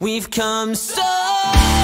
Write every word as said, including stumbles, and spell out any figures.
We've come so